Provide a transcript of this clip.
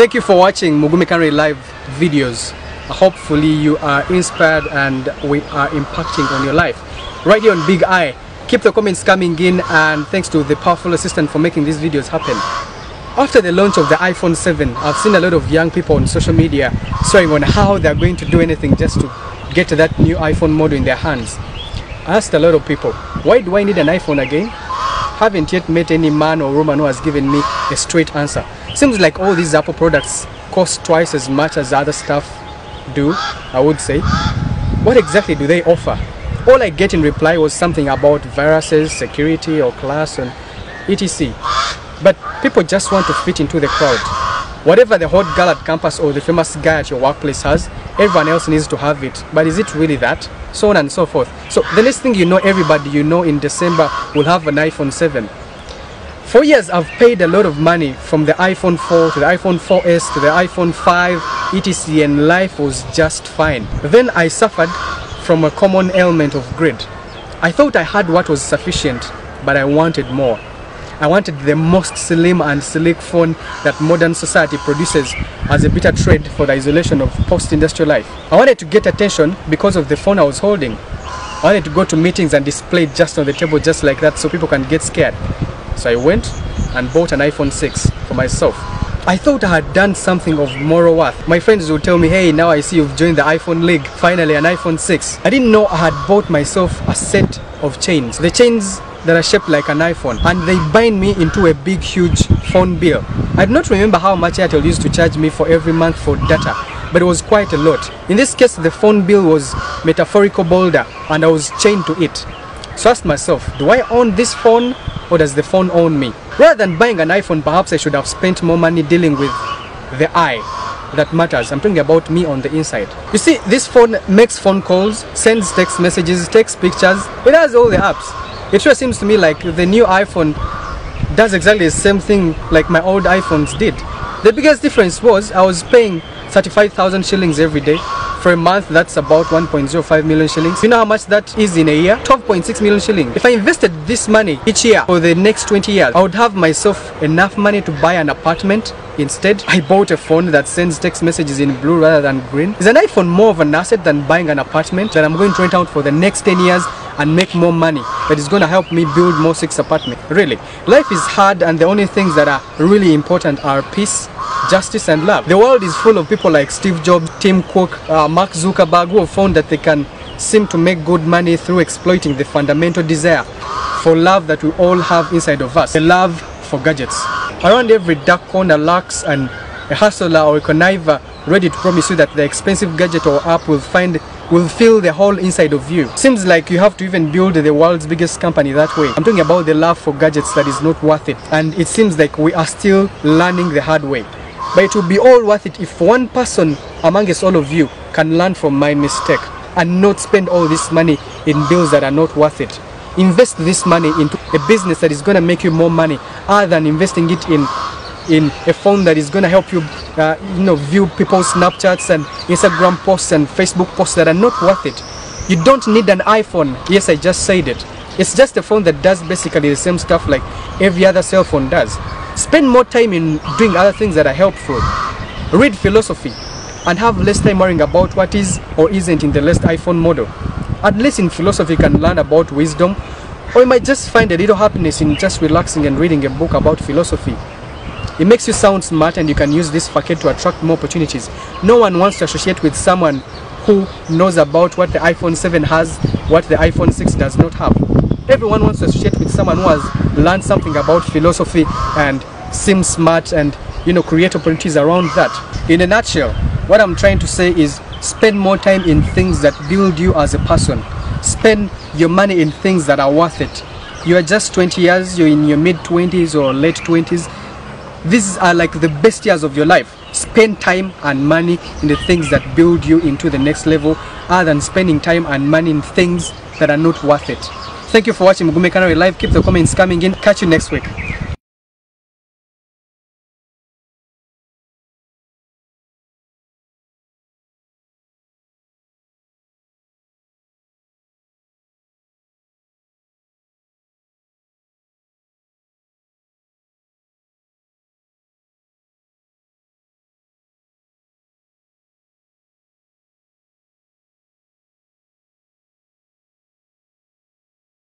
Thank you for watching Mugume Canary live videos. Hopefully you are inspired and we are impacting on your life right here on Big Eye. Keep the comments coming in, and thanks to the powerful assistant for making these videos happen. After the launch of the iPhone 7, I've seen a lot of young people on social media showing on how they're going to do anything just to get that new iPhone model in their hands. I asked a lot of people, why do I need an iPhone again? Haven't yet met any man or woman who has given me a straight answer. Seems like all these Apple products cost twice as much as other stuff do, I would say. What exactly do they offer? All I get in reply was something about viruses, security or class and etc. But people just want to fit into the crowd. Whatever the hot girl at campus or the famous guy at your workplace has, everyone else needs to have it. But is it really that? So on and so forth. So the next thing you know, everybody you know in December will have an iPhone 7. For years I've paid a lot of money, from the iPhone 4 to the iPhone 4s to the iPhone 5 etc, and life was just fine. Then I suffered from a common ailment of greed. I thought I had what was sufficient, but I wanted more. I wanted the most slim and sleek phone that modern society produces as a bitter trade for the isolation of post-industrial life. I wanted to get attention because of the phone I was holding. I wanted to go to meetings and display it just on the table just like that so people can get scared. So I went and bought an iPhone 6 for myself. I thought I had done something of moral worth. My friends would tell me, hey, now I see you've joined the iPhone League, finally an iPhone 6. I didn't know I had bought myself a set of chains. The chains that are shaped like an iPhone, and they bind me into a big huge phone bill. I do not remember how much Airtel used to charge me for every month for data, but it was quite a lot. In this case, the phone bill was metaphorical boulder and I was chained to it. So I asked myself, do I own this phone or does the phone own me? Rather than buying an iPhone, perhaps I should have spent more money dealing with the I that matters. I'm talking about me on the inside. You see, this phone makes phone calls, sends text messages, takes pictures, it has all the apps. It sure seems to me like the new iPhone does exactly the same thing like my old iPhones did. The biggest difference was I was paying 35,000 shillings every day. For a month, that's about 1.05 million shillings. You know how much that is in a year? 12.6 million shillings. If I invested this money each year for the next 20 years, I would have myself enough money to buy an apartment. Instead, I bought a phone that sends text messages in blue rather than green. Is an iPhone more of an asset than buying an apartment that I'm going to rent out for the next 10 years and make more money that is going to help me build more 6 apartments? Really, life is hard, and the only things that are really important are peace, justice and love. The world is full of people like Steve Jobs, Tim Cook, Mark Zuckerberg, who have found that they can seem to make good money through exploiting the fundamental desire for love that we all have inside of us, the love for gadgets. Around every dark corner lurks and a hustler or a conniver ready to promise you that the expensive gadget or app will fill the hole inside of you. Seems like you have to even build the world's biggest company that way. I'm talking about the love for gadgets that is not worth it, and it seems like we are still learning the hard way. But it will be all worth it if one person amongst all of you can learn from my mistake and not spend all this money in bills that are not worth it. Invest this money into a business that is going to make you more money, other than investing it in a phone that is going to help you, view people's Snapchats and Instagram posts and Facebook posts that are not worth it. You don't need an iPhone. Yes, I just said it. It's just a phone that does basically the same stuff like every other cell phone does. Spend more time in doing other things that are helpful. Read philosophy and have less time worrying about what is or isn't in the latest iPhone model. At least in philosophy you can learn about wisdom, or you might just find a little happiness in just relaxing and reading a book about philosophy. It makes you sound smart, and you can use this facade to attract more opportunities. No one wants to associate with someone who knows about what the iPhone 7 has, what the iPhone 6 does not have. Everyone wants to associate with someone who has learned something about philosophy and seems smart and, create opportunities around that. In a nutshell, what I'm trying to say is spend more time in things that build you as a person. Spend your money in things that are worth it. You are just 20 years, you're in your mid-20s or late 20s. These are like the best years of your life. Spend time and money in the things that build you into the next level, other than spending time and money in things that are not worth it. Thank you for watching Mugume Canary Live. Keep the comments coming in. Catch you next week.